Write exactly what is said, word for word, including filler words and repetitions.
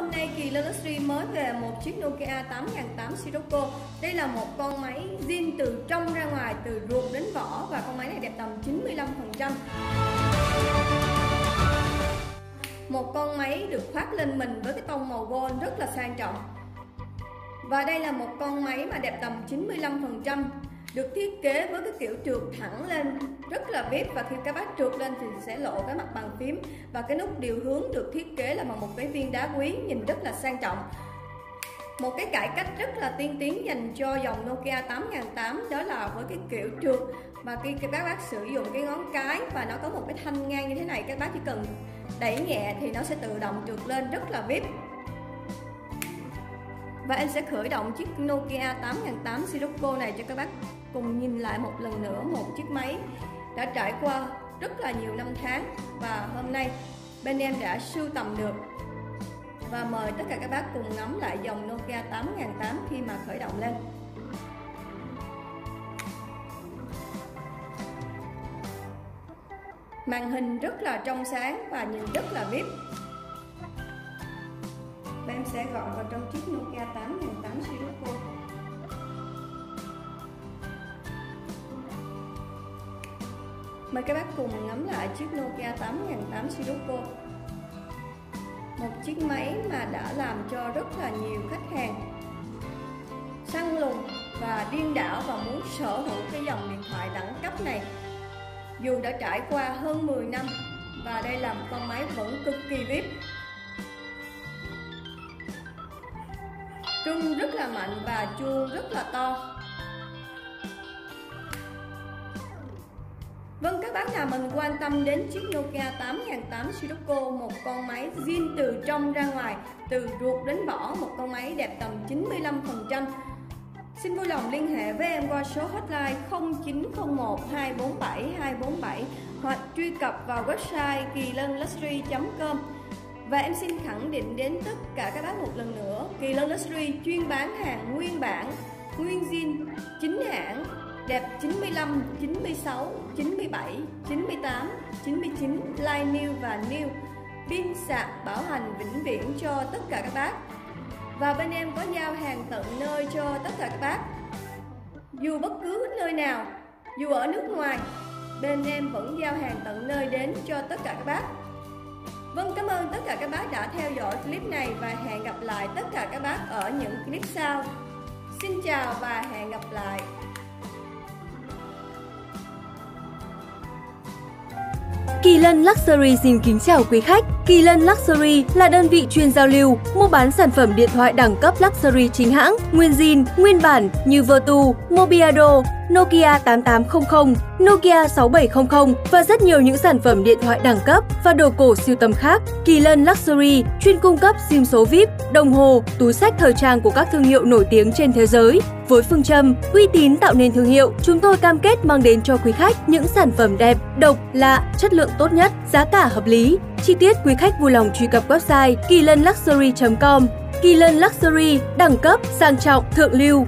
hôm nay Kỳ Lân Luxury mới về một chiếc Nokia tám nghìn tám trăm Sirocco. Đây là một con máy zin từ trong ra ngoài, từ ruột đến vỏ, và con máy này đẹp tầm chín mươi lăm phần trăm. Một con máy được khoác lên mình với cái tông màu gold rất là sang trọng. Và đây là một con máy mà đẹp tầm chín mươi lăm phần trăm, được thiết kế với cái kiểu trượt thẳng lên rất là vip, và khi cái bát trượt lên thì sẽ lộ cái mặt bàn phím, và cái nút điều hướng được thiết kế là bằng một cái viên đá quý, nhìn rất là sang trọng. Một cái cải cách rất là tiên tiến dành cho dòng Nokia tám nghìn tám trăm đó là với cái kiểu trượt, mà khi các bác sử dụng cái ngón cái và nó có một cái thanh ngang như thế này, các bác chỉ cần đẩy nhẹ thì nó sẽ tự động trượt lên rất là vip. Và em sẽ khởi động chiếc Nokia tám nghìn tám trăm Sirocco này cho các bác cùng nhìn lại một lần nữa một chiếc máy đã trải qua rất là nhiều năm tháng, và hôm nay bên em đã sưu tầm được. Và mời tất cả các bác cùng ngắm lại dòng Nokia tám nghìn tám trăm khi mà khởi động lên. Màn hình rất là trong sáng và nhìn rất là vip. Và em sẽ gọn vào trong chiếc Nokia tám nghìn tám trăm Sirocco. Mời các bác cùng ngắm lại chiếc Nokia tám nghìn tám trăm Sirocco, một chiếc máy mà đã làm cho rất là nhiều khách hàng săn lùng và điên đảo và muốn sở hữu cái dòng điện thoại đẳng cấp này, dù đã trải qua hơn mười năm, và đây là một con máy vẫn cực kỳ vip, rung rất là mạnh và chuông rất là to. Vâng, các bác nào mình quan tâm đến chiếc Nokia tám nghìn tám trăm Sirocco, một con máy zin từ trong ra ngoài, từ ruột đến vỏ, một con máy đẹp tầm chín mươi lăm phần trăm. Xin vui lòng liên hệ với em qua số hotline không chín không một hai bốn bảy hai bốn bảy hoặc truy cập vào website kỳ lân luxury chấm com. Và em xin khẳng định đến tất cả các bác một lần nữa, Kỳ Lân Luxury chuyên bán hàng nguyên bản, nguyên zin, chính hãng, đẹp chín mươi lăm, chín mươi sáu, chín mươi bảy, chín mươi tám, chín mươi chín, line new và new, pin sạc bảo hành vĩnh viễn cho tất cả các bác. Và bên em có giao hàng tận nơi cho tất cả các bác, dù bất cứ nơi nào, dù ở nước ngoài, bên em vẫn giao hàng tận nơi đến cho tất cả các bác. Vâng, cảm ơn tất cả các bác đã theo dõi clip này, và hẹn gặp lại tất cả các bác ở những clip sau. Xin chào và hẹn gặp lại. Kỳ Lân Luxury xin kính chào quý khách. Kỳ Lân Luxury là đơn vị chuyên giao lưu, mua bán sản phẩm điện thoại đẳng cấp Luxury chính hãng, nguyên zin, nguyên bản như Vertu, Mobiado, Nokia tám tám không không, Nokia sáu bảy không không và rất nhiều những sản phẩm điện thoại đẳng cấp và đồ cổ siêu tầm khác. Kỳ Lân Luxury chuyên cung cấp sim số vip, đồng hồ, túi xách thời trang của các thương hiệu nổi tiếng trên thế giới. Với phương châm uy tín tạo nên thương hiệu, chúng tôi cam kết mang đến cho quý khách những sản phẩm đẹp, độc, lạ, chất lượng tốt nhất, giá cả hợp lý. Chi tiết quý khách vui lòng truy cập website kỳ lân luxury chấm com. Kỳ Lân Luxury đẳng cấp, sang trọng, thượng lưu.